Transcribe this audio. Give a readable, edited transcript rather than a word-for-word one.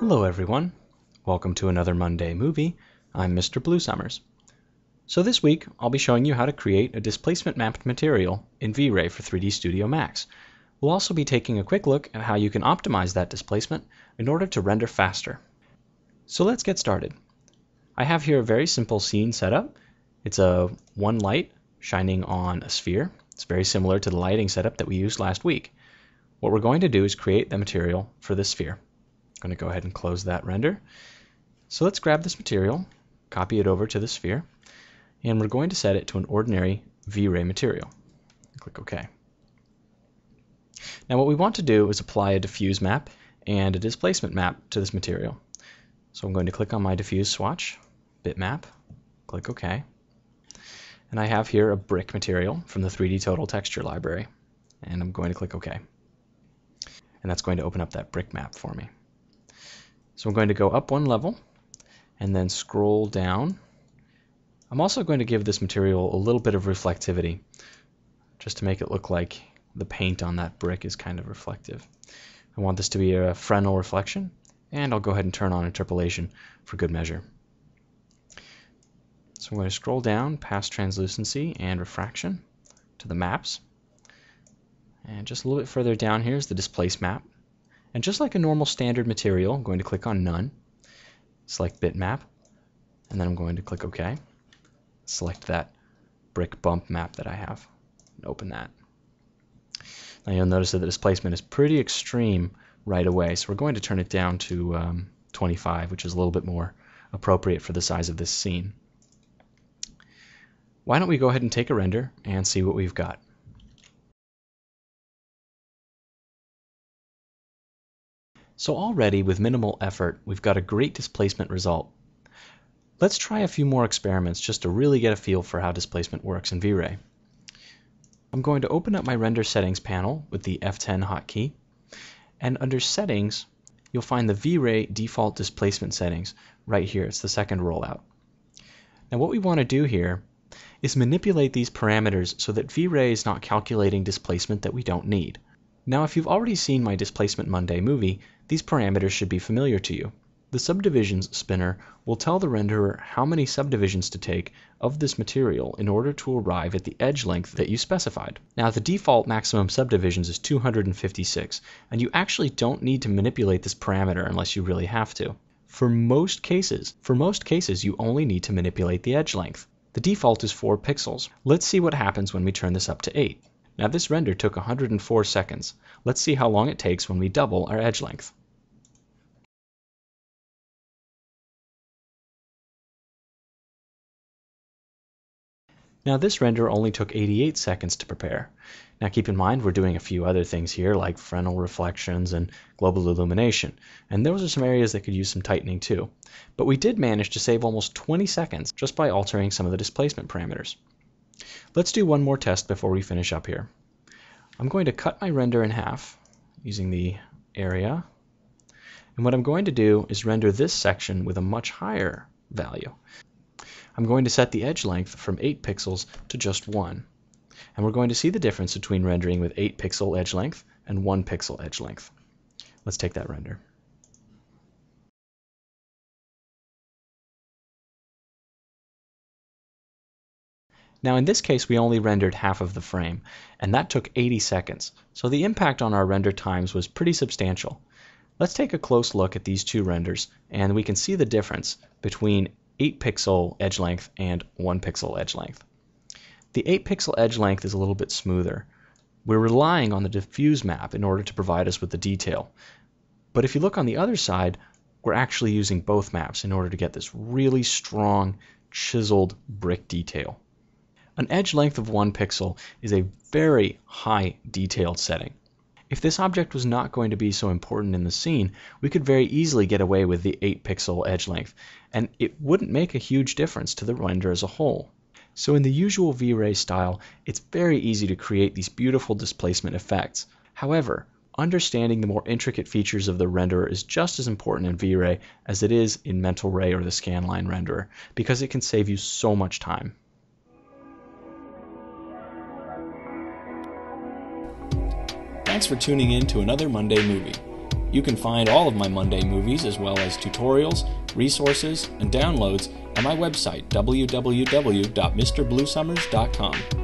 Hello everyone, welcome to another Monday movie. I'm Mr. Blue Summers. So this week I'll be showing you how to create a displacement mapped material in V-Ray for 3D Studio Max. We'll also be taking a quick look at how you can optimize that displacement in order to render faster. So let's get started. I have here a very simple scene setup. It's a one light shining on a sphere. It's very similar to the lighting setup that we used last week. What we're going to do is create the material for this sphere. I'm going to go ahead and close that render. So let's grab this material, copy it over to the sphere, and we're going to set it to an ordinary V-Ray material. Click OK. Now what we want to do is apply a diffuse map and a displacement map to this material. So I'm going to click on my diffuse swatch, bitmap, click OK. And I have here a brick material from the 3D Total Texture Library. And I'm going to click OK. And that's going to open up that brick map for me. So I'm going to go up one level and then scroll down. I'm also going to give this material a little bit of reflectivity just to make it look like the paint on that brick is kind of reflective. I want this to be a Fresnel reflection, and I'll go ahead and turn on interpolation for good measure. So I'm going to scroll down past translucency and refraction to the maps. And just a little bit further down here is the displace map. And just like a normal standard material, I'm going to click on None, select Bitmap, and then I'm going to click OK. Select that brick bump map that I have, and open that. Now you'll notice that the displacement is pretty extreme right away, so we're going to turn it down to 25, which is a little bit more appropriate for the size of this scene. Why don't we go ahead and take a render and see what we've got. So already, with minimal effort, we've got a great displacement result. Let's try a few more experiments just to really get a feel for how displacement works in V-Ray. I'm going to open up my Render Settings panel with the F10 hotkey, and under Settings, you'll find the V-Ray Default Displacement Settings right here. It's the second rollout. Now what we want to do here is manipulate these parameters so that V-Ray is not calculating displacement that we don't need. Now if you've already seen my Displacement Monday movie, these parameters should be familiar to you. The subdivisions spinner will tell the renderer how many subdivisions to take of this material in order to arrive at the edge length that you specified. Now the default maximum subdivisions is 256, and you actually don't need to manipulate this parameter unless you really have to. For most cases you only need to manipulate the edge length. The default is 4 pixels. Let's see what happens when we turn this up to 8. Now this render took 104 seconds. Let's see how long it takes when we double our edge length. Now this render only took 88 seconds to prepare. Now keep in mind we're doing a few other things here like Fresnel reflections and global illumination, and those are some areas that could use some tightening too. But we did manage to save almost 20 seconds just by altering some of the displacement parameters. Let's do one more test before we finish up here. I'm going to cut my render in half using the area, and what I'm going to do is render this section with a much higher value. I'm going to set the edge length from 8 pixels to just 1, and we're going to see the difference between rendering with 8 pixel edge length and 1 pixel edge length. Let's take that render. Now in this case we only rendered half of the frame, and that took 80 seconds, so the impact on our render times was pretty substantial. Let's take a close look at these two renders, and we can see the difference between 8 pixel edge length and 1 pixel edge length. The 8 pixel edge length is a little bit smoother. We're relying on the diffuse map in order to provide us with the detail, but if you look on the other side, we're actually using both maps in order to get this really strong, chiseled brick detail. An edge length of 1 pixel is a very high detailed setting. If this object was not going to be so important in the scene, we could very easily get away with the 8 pixel edge length, and it wouldn't make a huge difference to the render as a whole. So in the usual V-Ray style, it's very easy to create these beautiful displacement effects. However, understanding the more intricate features of the renderer is just as important in V-Ray as it is in Mental Ray or the Scanline renderer, because it can save you so much time. Thanks for tuning in to another Monday movie. You can find all of my Monday movies as well as tutorials, resources, and downloads on my website www.mrbluesummers.com.